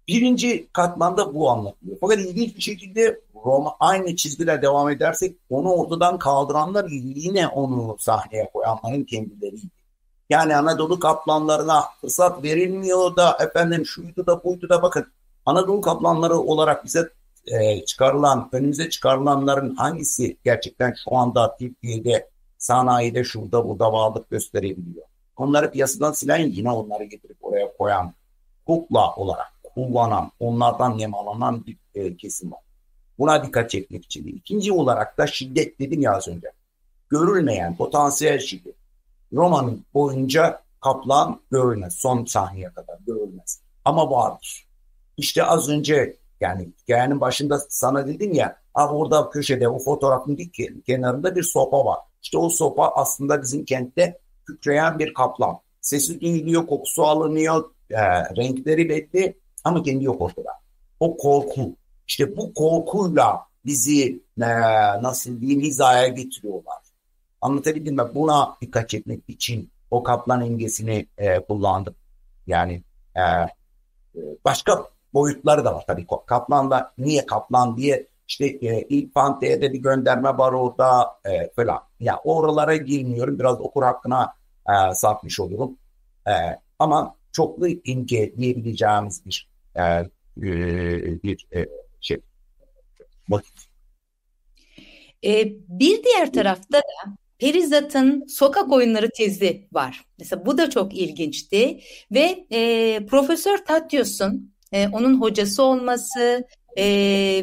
Birinci katmanda bu anlatılıyor. Fakat ilginç bir şekilde Roma aynı çizgiler devam edersek onu ortadan kaldıranlar yine onu sahneye koyanların kendileriydi. Yani Anadolu kaplanlarına fırsat verilmiyor da efendim şuydu da buydu da bakın. Anadolu kaplanları olarak bize e, çıkarılan, önümüze çıkarılanların hangisi gerçekten şu anda Türkiye'de, sanayide şurada burada varlık gösterebiliyor. Onları piyasadan silen yine onları getirip oraya koyan, kukla olarak kullanan, onlardan yemalanan bir e, kesim var. Buna dikkat çekmek için. İkinci olarak da şiddet dedim ya az önce. Görülmeyen potansiyel şiddet. Romanın boyunca kaplan görünmez. Son sahneye kadar görülmez. Ama vardır. İşte az önce yani hikayenin başında sana dedim ya orada köşede o fotoğrafın dik kenarında bir sopa var. İşte o sopa aslında bizim kentte kükreyen bir kaplan. Sesi duyuluyor, kokusu alınıyor, e, renkleri belli ama kendi yok ortada. O korku. İşte bu korkuyla bizi e, nasıl diyeyim hizaya getiriyorlar. Anlatabildim mi? Buna dikkat çekmek için o kaplan imgesini e, kullandım. Yani e, başka boyutları da var tabii. Kaplanla niye kaplan diye işte e, İlpante'ye de bir gönderme var orada e, falan. Ya oralara girmiyorum. Biraz okur hakkına e, sapmış olurum. E, ama çoklu imge diyebileceğimiz bir e, e, bir e, şey. Motif. E, bir diğer tarafta da Perizat'ın sokak oyunları tezi var. Mesela bu da çok ilginçti ve e, Profesör Tatyos'un e, onun hocası olması e,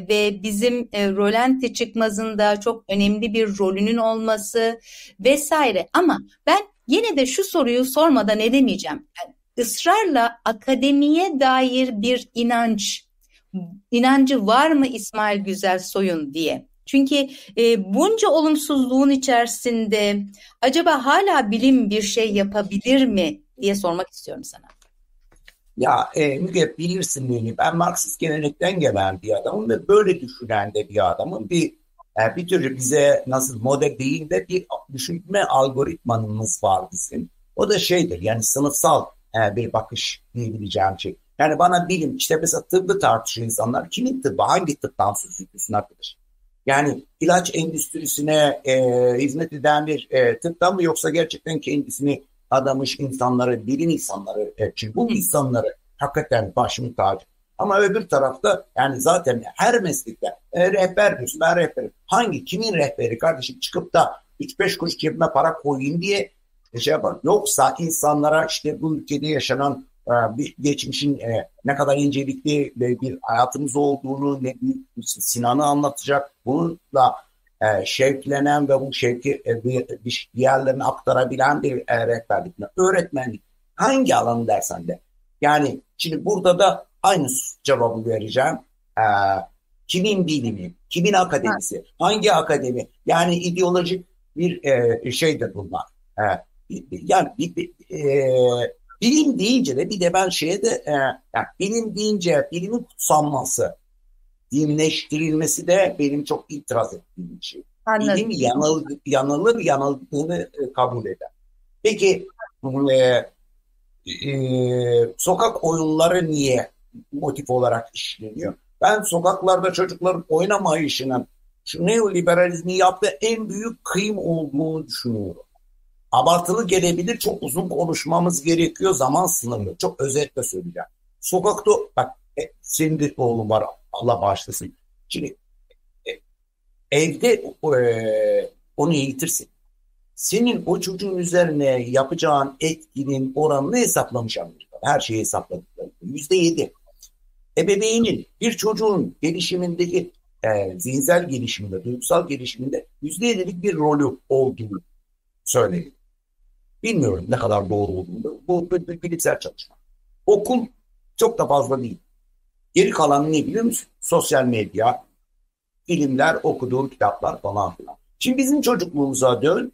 ve bizim e, Rölanti Çıkmaz'ın da çok önemli bir rolünün olması vesaire. Ama ben yine de şu soruyu sormadan edemeyeceğim. Yani ısrarla akademiye dair bir inanç, inancı var mı İsmail Güzelsoy'un diye. Çünkü e, bunca olumsuzluğun içerisinde acaba hala bilim bir şey yapabilir mi diye sormak istiyorum sana. Ya e, Müge bilirsin beni. Ben Marksist gelenekten gelen bir adamım ve böyle düşünen de bir adamım. Bir e, bir tür bize nasıl model değil de bir düşünme algoritmanımız var bizim. O da şeydir yani sınıfsal e, bir bakış diyebileceğim şey. Yani bana bilim işte mesela tıbbı tartışıyor insanlar. Kimin tıbbı hangi tıptan söz ediyorsun arkadaşım? Yani ilaç endüstrisine e, hizmet eden bir e, tıptan mı yoksa gerçekten kendisini adamış insanları, bilim insanları, e, çünkü bu insanları hakikaten başımın tacı. Ama öbür tarafta yani zaten her meslekte e, rehber diyorsun, ben rehberim. Hangi, kimin rehberi kardeşim çıkıp da üç beş kuruş cebime para koyayım diye şey yapar. Yoksa insanlara işte bu ülkede yaşanan bir geçmişin e, ne kadar incelikli bir hayatımız olduğunu, ne bir Sinan'ı anlatacak, bununla e, şevklenen ve bu şevki e, bir, bir diğerlerine aktarabilen bir e, rehberlik, öğretmenlik hangi alanı dersen de. Yani şimdi burada da aynı cevabı vereceğim. E, kimin bilimi, kimin akademisi, ha. hangi akademi? Yani ideolojik bir e, şeydir bunlar. E, yani bir, bir, bir e, Bilim deyince de bir de ben şeye de e, yani bilim deyince bilimin kutsanması, dinleştirilmesi de benim çok itiraz ettiğim bir şey. Anladım. Bilim yanıl, yanılır, yanıldığını e, kabul eder. Peki e, e, sokak oyunları niye motif olarak işleniyor? Ben sokaklarda çocukların oynamayışının şu neoliberalizmin yaptığı en büyük kıyım olduğunu düşünüyorum. Abartılı gelebilir, çok uzun konuşmamız gerekiyor, zaman sınırlı. Çok özetle söyleyeceğim. Sokakta, bak e, senin de oğlum var, Allah bağışlasın. Şimdi e, evde e, onu eğitirsin. Senin o çocuğun üzerine yapacağın etkinin oranını hesaplamış Amerika. Her şeyi hesapladıkları. Yüzde yedi. Ebeveynin bir çocuğun gelişimindeki e, zihinsel gelişiminde, duygusal gelişiminde yüzde yedilik bir rolü olduğunu söyleyin. Bilmiyorum ne kadar doğru olduğunu. Bu bilimsel çalışma. Okul çok da fazla değil. Geri kalan ne biliyor musun? Sosyal medya, filmler, okuduğum kitaplar falan filan. Şimdi bizim çocukluğumuza dön,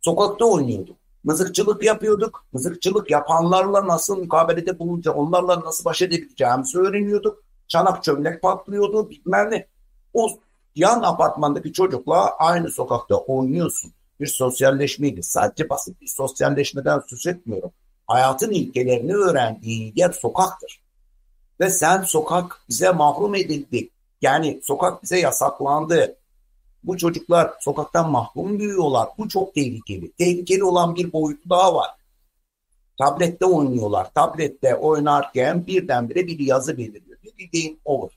sokakta oynuyorduk. Mızıkçılık yapıyorduk. Mızıkçılık yapanlarla nasıl mukabelede bulunacağız, onlarla nasıl baş edebileceğimizi öğreniyorduk. Çanak çömlek patlıyordu, bilmem ne. O yan apartmandaki çocukla aynı sokakta oynuyorsun. Bir sosyalleşmeydi. Sadece basit bir sosyalleşmeden söz etmiyorum. Hayatın ilkelerini öğrendiği yer sokaktır. Ve sen sokak bize mahrum edildi. Yani sokak bize yasaklandı. Bu çocuklar sokaktan mahrum büyüyorlar. Bu çok tehlikeli. Tehlikeli olan bir boyutu daha var. Tablette oynuyorlar. Tablette oynarken birdenbire bir yazı beliriyor. Bir game over.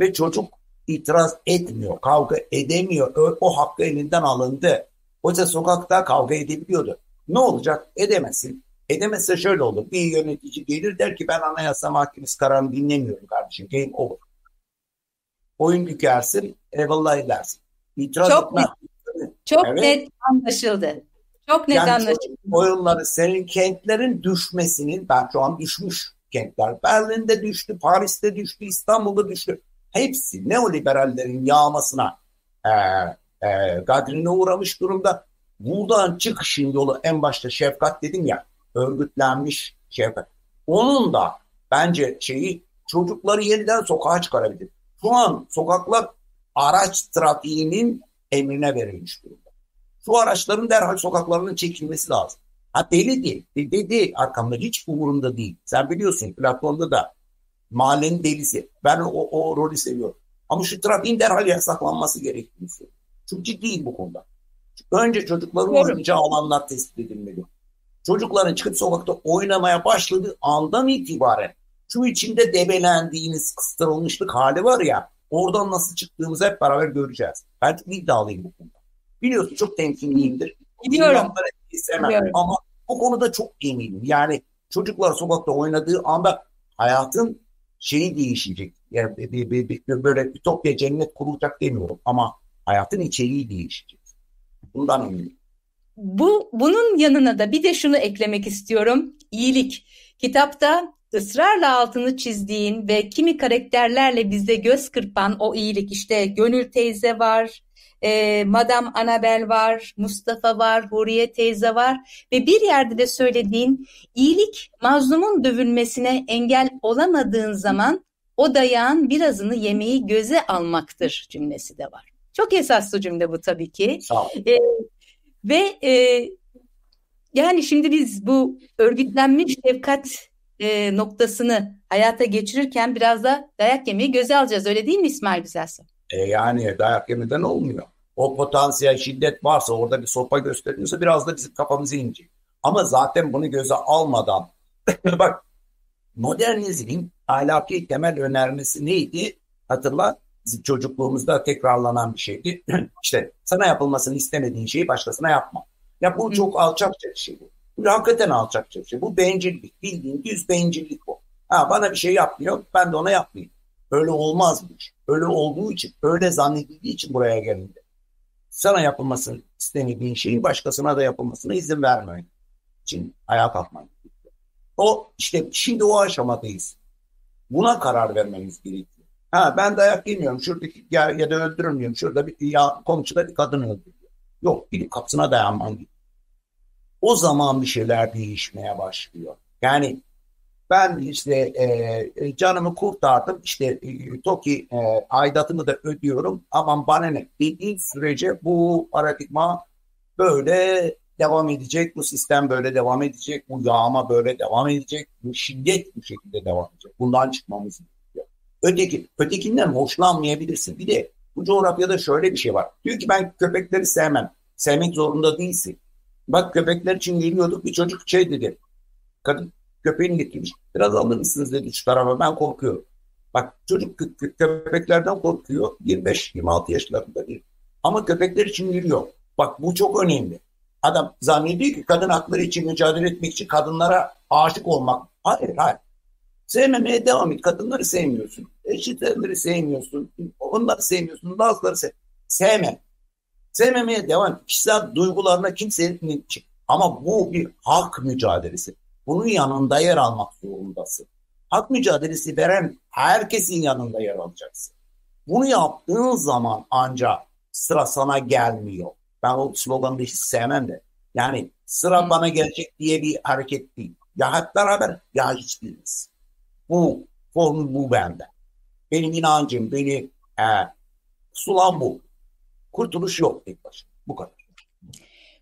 Ve çocuk itiraz etmiyor. Kavga edemiyor. O, o hakkı elinden alındı. Oysa sokakta kavga edebiliyordu. Ne olacak? Edemesin. Edemezse şöyle olur. Bir yönetici gelir der ki ben Anayasa Mahkemesi kararını dinlemiyorum kardeşim. Game over. Oyun bükersin. Eyvallah edersin. İtiraz çok etmez. Net, çok evet. net anlaşıldı. Çok net yani anlaşıldı. Oyunları senin kentlerin düşmesinin, ben şu an düşmüş kentler. Berlin'de düştü, Paris'te düştü, İstanbul'da düştü. Hepsi neoliberallerin yağmasına eee E, gadrine uğramış durumda. Buradan çıkışın yolu en başta şefkat dedim ya, örgütlenmiş şefkat. Onun da bence şeyi, çocukları yeniden sokağa çıkarabilir. Şu an sokaklar araç trafiğinin emrine verilmiş durumda. Şu araçların derhal sokaklarının çekilmesi lazım. Ha deli değil, deli değil, arkamda hiç umurumda değil. Sen biliyorsun Platon'da da mahallenin delisi. Ben o, o rolü seviyorum. Ama şu trafiğin derhal yasaklanması gerektiğini söylüyorum. Çok ciddiyim bu konuda. Önce çocukların oynayacağı alanlar tespit edilmeli. Çocukların çıkıp sokakta oynamaya başladığı andan itibaren şu içinde debelendiğiniz kıstırılmışlık hali var ya, oradan nasıl çıktığımızı hep beraber göreceğiz. Ben çok iddialıyım bu konuda. Biliyorsun çok temkinliyimdir. Biliyorum. Biliyorum. Ama bu konuda çok eminim. Yani çocuklar sokakta oynadığı anda hayatın şeyi değişecek. Yani böyle bir topya cennet kurulacak demiyorum ama hayatın içeriği değişecek. Bundan eminim. Bu, bunun yanına da bir de şunu eklemek istiyorum. İyilik. Kitapta ısrarla altını çizdiğin ve kimi karakterlerle bizde göz kırpan o iyilik. İşte Gönül teyze var, e, Madame Annabel var, Mustafa var, Huriye teyze var. Ve bir yerde de söylediğin iyilik, mazlumun dövülmesine engel olamadığın zaman o dayağın birazını yemeyi göze almaktır cümlesi de var. Çok esaslı cümle bu tabii ki. Ee, ve e, yani şimdi biz bu örgütlenmiş şefkat e, noktasını hayata geçirirken biraz da dayak yemeyi göze alacağız. Öyle değil mi İsmail Güzelsoy? E yani dayak yemeden olmuyor. O potansiyel şiddet varsa, orada bir sopa gösteriliyorsa biraz da bizim kafamızı inecek. Ama zaten bunu göze almadan bak, modernizmin ahlaki temel önermesi neydi? Hatırla. Bizim çocukluğumuzda tekrarlanan bir şeydi. İşte sana yapılmasını istemediğin şeyi başkasına yapma. Ya bu çok alçakça bir şey bu. Bu hakikaten alçakça bir şey. Bu bencillik. Bildiğin düz bencillik bu. Ha, bana bir şey yapmıyor, ben de ona yapmayayım. Öyle olmazmış. Öyle olduğu için, öyle zannedildiği için buraya gelindi. Sana yapılmasını istemediğin şeyi başkasına da yapılmasına izin vermeyin. Şimdi ayağa kalkmayın. O işte şimdi o aşamadayız. Buna karar vermemiz gerekiyor. Ha ben dayak yemiyorum, şuradaki ya, ya da öldürülmüyorum, şurada bir ya, komşuda bir kadın öldürüyor. Yok, bir kapısına dayanman gibi. O zaman bir şeyler değişmeye başlıyor. Yani ben işte e, canımı kurtardım, işte e, TOKİ e, aidatımı da ödüyorum, aman bana ne dediği sürece bu paradigma böyle devam edecek, bu sistem böyle devam edecek, bu yağma böyle devam edecek, bu şiddet bu şekilde devam edecek. Bundan çıkmamız gerekiyor. Öteki, ötekinden hoşlanmayabilirsin. Bir de bu coğrafyada şöyle bir şey var. Diyor ki ben köpekleri sevmem. Sevmek zorunda değilsin. Bak köpekler için geliyorduk, bir çocuk şey dedi. Kadın köpeğini getirmiş. Biraz alır mısınız dedi şu tarafa, ben korkuyorum. Bak çocuk kö- kö- köpeklerden korkuyor. yirmi beş yirmi altı yaşlarında değil. Ama köpekler için giriyor. Bak bu çok önemli. Adam zannediyor ki kadın hakları için mücadele etmek için kadınlara aşık olmak. Hayır hayır. Sevmemeye devam et. Kadınları sevmiyorsun. Eşitleri sevmiyorsun. Onları sevmiyorsun. Bazıları sev. Sevme. Sevmemeye devam et. Kişisel duygularına kimsenin çık. Ama bu bir hak mücadelesi. Bunun yanında yer almak zorundasın. Hak mücadelesi veren herkesin yanında yer alacaksın. Bunu yaptığın zaman ancak sıra sana gelmiyor. Ben o sloganı hiç sevmem de. Yani sıra bana gelecek diye bir hareket değil. Ya hep beraber ya hiç değiliz. Bu formül bu bende. Benim inancım, beni e, sulan bu. Kurtuluş yok tek başına. Bu kadar.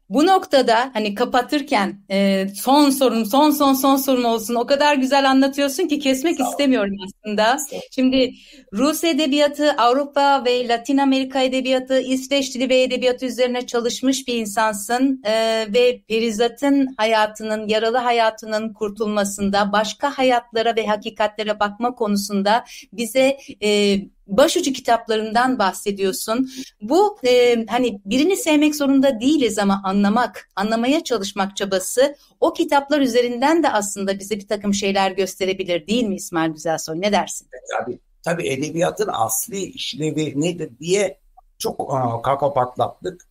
Bu noktada hani kapatırken e, son sorum, son son son sorum olsun. O kadar güzel anlatıyorsun ki kesmek istemiyorum aslında. Şimdi Rus edebiyatı, Avrupa ve Latin Amerika edebiyatı, İsveç dili ve edebiyatı üzerine çalışmış bir insansın. E, ve Perizat'ın hayatının, yaralı hayatının kurtulmasında, başka hayatlara ve hakikatlere bakma konusunda bize E, başucu kitaplarından bahsediyorsun. Bu e, hani birini sevmek zorunda değiliz ama anlamak, anlamaya çalışmak çabası o kitaplar üzerinden de aslında bize bir takım şeyler gösterebilir değil mi İsmail Güzelsoy? Ne dersin? Tabii, tabii edebiyatın asli işlevi nedir diye çok aa, kafa patlattık.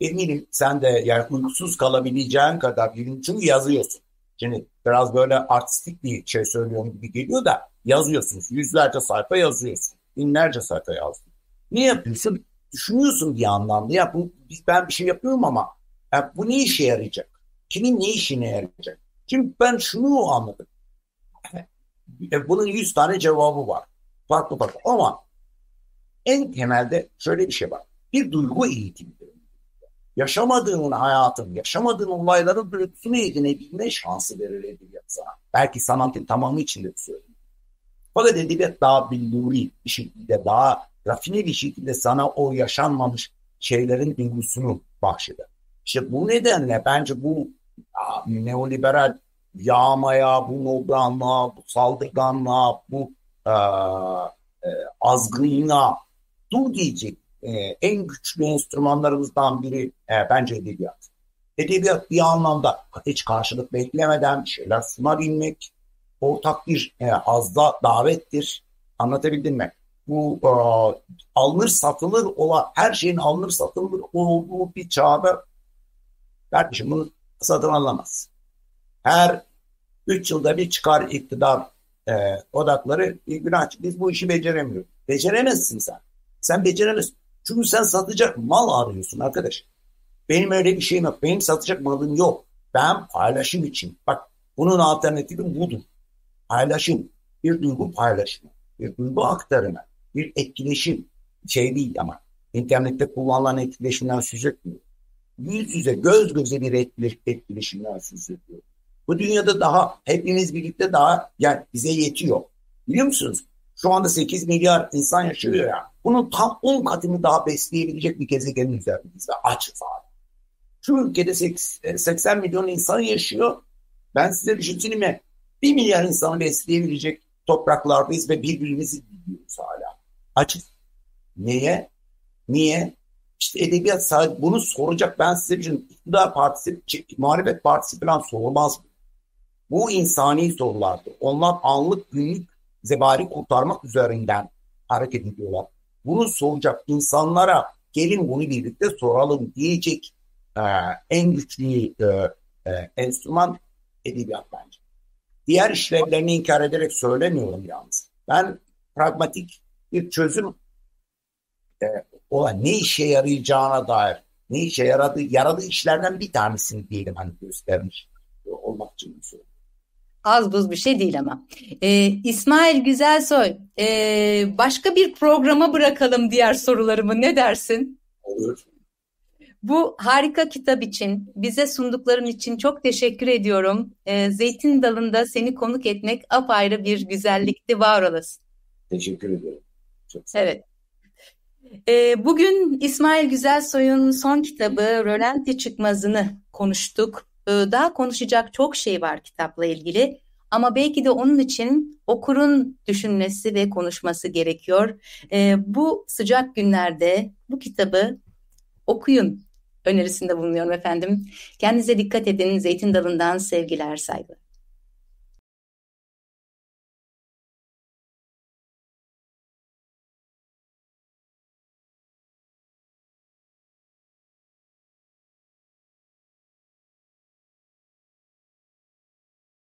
Eminim sen de yani uykusuz kalabileceğin kadar çünkü yazıyorsun. Şimdi biraz böyle artistik bir şey söylüyorum gibi geliyor da yazıyorsunuz. Yüzlerce sayfa yazıyorsun. Binlerce sayfa yazıyorsun. Ne yapıyorsun? Düşünüyorsun bir anlamda. Ya bu, ben bir şey yapıyorum ama ya bu ne işe yarayacak? Kimin ne işine yarayacak? Şimdi ben şunu anladım. Bunun yüz tane cevabı var. Farklı farklı. Ama en temelde şöyle bir şey var. Bir duygu eğitimidir. Yaşamadığın hayatın, yaşamadığın olayların duygusunun edinebilme şansı verir edebiyat sana. Belki sanatın tamamı içinde söylüyorum. Fakat edebiyat daha billuri bir şekilde, daha rafine bir şekilde sana o yaşanmamış şeylerin duygusunu bahşeder. İşte bu nedenle bence bu ya, neoliberal yağmaya, bu nobranlığa, bu saldırganlığa, bu e, e, azgınlığa dur diyecek e, en güçlü enstrümanlarımızdan biri e, bence edebiyat. Edebiyat bir anlamda hiç karşılık beklemeden bir şeyler sunabilmek, ortak bir e, hazda davettir. Anlatabildim mi? Bu e, alınır satılır olan her şeyin alınır satılır olduğu bir çağda kardeşim bunu satın alamaz. Her üç yılda bir çıkar iktidar e, odakları bir günah çık. Biz bu işi beceremiyoruz. Beceremezsin sen. Sen beceremezsin. Çünkü sen satacak mal arıyorsun arkadaş. Benim öyle bir şeyim yok. Benim satacak malım yok. Ben paylaşım için. Bak bunun alternatifi budur. Paylaşım, bir duygu paylaşımı, bir duygu aktarımı, bir etkileşim şey değil ama internette kullanılan etkileşimden söz etmiyor. Yüz yüze, göz göze bir etkileşimden söz ediyor. Bu dünyada daha hepimiz birlikte daha yani bize yetiyor. Biliyor musunuz? Şu anda sekiz milyar insan yaşıyor ya. Bunun tam on katını daha besleyebilecek bir gezegenin üzerinde açız abi. Şu ülkede seksen milyon insan yaşıyor. Ben size düşüneyim mi? Bir milyar insanı besleyebilecek topraklardayız ve birbirimizi biliyoruz hala. Açız. Niye? Niye? İşte edebiyat sahibi bunu soracak. Ben size bir şey, iktidar partisi, muhalefet partisi falan sorulmaz. Bu insani sorulardı. Onlar anlık, günlük zebani kurtarmak üzerinden hareket ediyorlar. Bunu soracak insanlara gelin bunu birlikte soralım diyecek e, en güçlü e, e, enstrüman edebiyat bence. Diğer işlevlerini inkar ederek söylemiyorum yalnız. Ben pragmatik bir çözüm e, olan ne işe yarayacağına dair, ne işe yaradığı, yaradığı işlerden bir tanesini diyelim hani göstermiş olmak için söylüyorum. az buz bir şey değil ama. Ee, İsmail Güzelsoy, e, başka bir programa bırakalım diğer sorularımı, ne dersin? Olur. Bu harika kitap için, bize sundukların için çok teşekkür ediyorum. Ee, Zeytin Dalı'nda seni konuk etmek apayrı bir güzellikti, var olasın. Teşekkür ederim. Çok sağ olun. Evet. Ee, bugün İsmail Güzelsoy'un son kitabı Rölanti Çıkmazı'nı konuştuk. Ee, daha konuşacak çok şey var kitapla ilgili. Ama belki de onun için okurun düşünmesi ve konuşması gerekiyor. Ee, bu sıcak günlerde bu kitabı okuyun önerisinde bulunuyorum efendim. Kendinize dikkat edin. Zeytin Dalı'ndan sevgiler, saygılar.